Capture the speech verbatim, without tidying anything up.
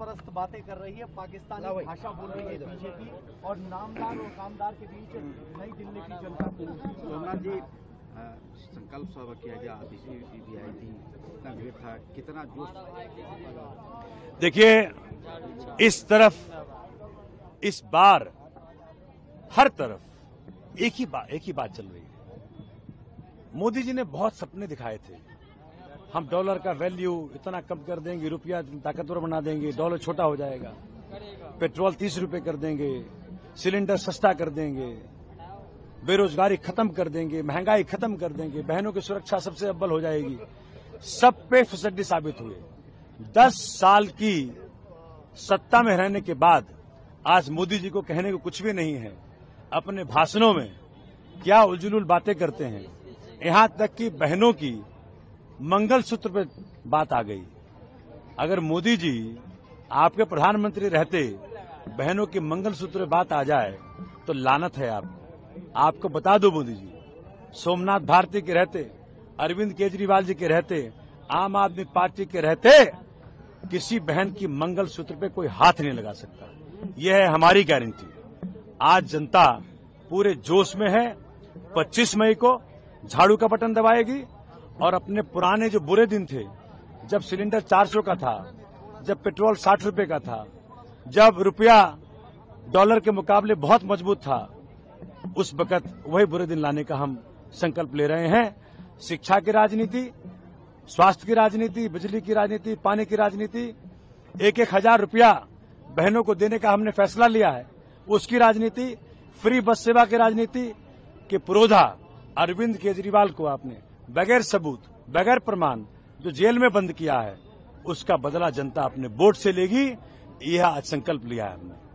परस्त बातें कर रही है, पाकिस्तानी भाषा बोल रही है बीजेपी, और नामदार और कामदार के बीच नई दिल्ली की जनता को। सोमनाथ जी, संकल्प सभा किया गया, कितना भीड़ था, कितना जोश। देखिए, इस तरफ इस बार हर तरफ एक ही बात एक ही बात चल रही है। मोदी जी ने बहुत सपने दिखाए थे, हम डॉलर का वैल्यू इतना कम कर देंगे, रुपया ताकतवर बना देंगे, डॉलर छोटा हो जाएगा, पेट्रोल तीस रुपए कर देंगे, सिलेंडर सस्ता कर देंगे, बेरोजगारी खत्म कर देंगे, महंगाई खत्म कर देंगे, बहनों की सुरक्षा सबसे अव्वल हो जाएगी। सब पे फसड्डी साबित हुए। दस साल की सत्ता में रहने के बाद आज मोदी जी को कहने को कुछ भी नहीं है। अपने भाषणों में क्या उलझुल बातें करते हैं, यहां तक कि बहनों की मंगलसूत्र पे बात आ गई। अगर मोदी जी आपके प्रधानमंत्री रहते बहनों के मंगलसूत्र पे बात आ जाए तो लानत है आपको। आपको बता दो, मोदी जी सोमनाथ भारती के रहते, अरविंद केजरीवाल जी के रहते, आम आदमी पार्टी के रहते, किसी बहन की मंगलसूत्र पे कोई हाथ नहीं लगा सकता। यह है हमारी गारंटी। आज जनता पूरे जोश में है। पच्चीस मई को झाड़ू का बटन दबाएगी और अपने पुराने जो बुरे दिन थे, जब सिलेंडर चार सौ का था, जब पेट्रोल साठ रुपए का था, जब रुपया डॉलर के मुकाबले बहुत मजबूत था, उस वक्त वही बुरे दिन लाने का हम संकल्प ले रहे हैं। शिक्षा की राजनीति, स्वास्थ्य की राजनीति, बिजली की राजनीति, पानी की राजनीति, एक एक हजार रुपया बहनों को देने का हमने फैसला लिया है, उसकी राजनीति, फ्री बस सेवा की राजनीति के पुरोधा अरविंद केजरीवाल को आपने बगैर सबूत, बगैर प्रमाण जो जेल में बंद किया है, उसका बदला जनता अपने वोट से लेगी। यह आज संकल्प लिया है हमने।